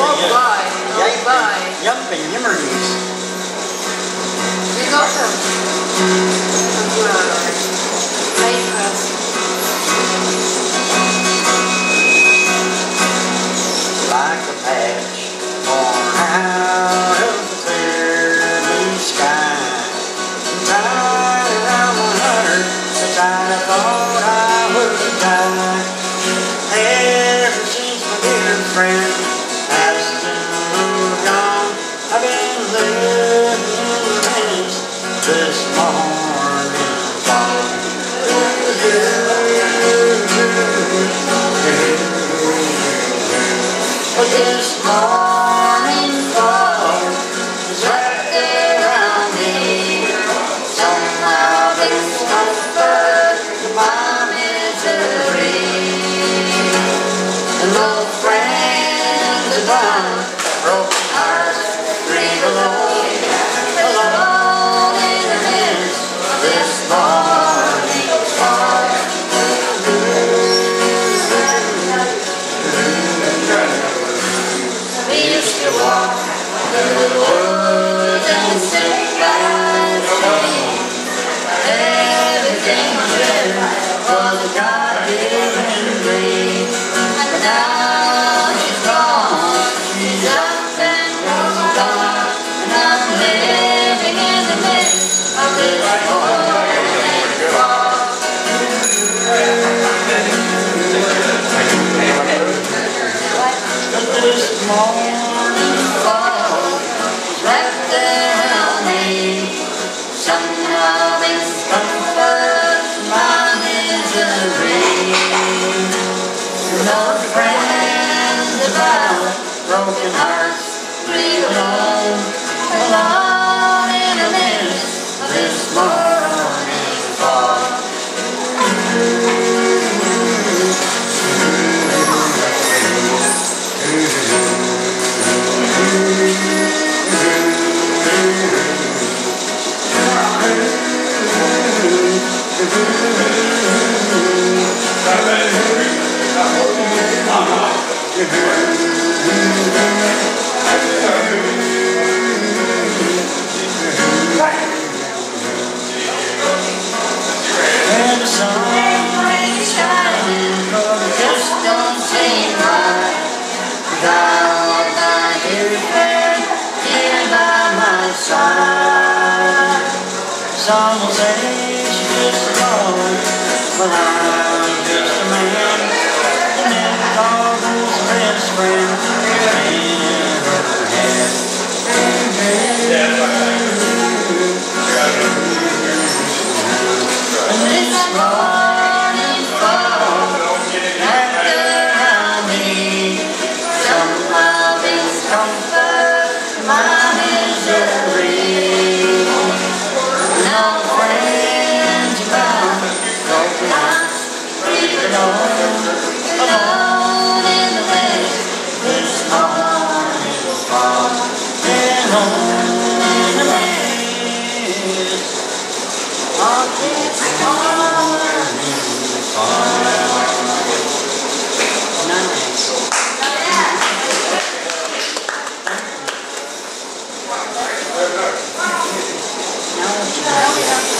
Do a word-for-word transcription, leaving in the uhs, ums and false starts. walk by, walk by. Jumping, memories. We got them. Like a patch born out of the clear blue sky. I'm tired and I'm one hundred, so tired I thought I would die. Ever since my dear friend Ashton moved on, I've been living in the minutes this morning. But this morning fog is wrapped around me. Somehow brings comfort to my misery. And love friends above broken hearts grieve alone, alone in the midst of this morning fog. We used to walk through the woods and sit by the sea. Everything was good for the God-given grace. But now she's gone, she's up and she's gone, and I'm living in the midst of this morning fog. But this morning fog is wrapped around me. Somehow brings comfort to my misery. No friends about broken hearts grieve alone, alone in the midst of this morning fog. When the sun is shining, it just don't seem right. Without my dear friend here by my side, some will say she's just a woman, but I'm just a man. And then the dog was a best friend, a man of the head. And this morning fog wrapped around me. Somehow brings comfort to my misery. No friends about broken hearts grieve alone, alone in the midst of this morning fog. And home in the midst of this morning fog. Nice. Now,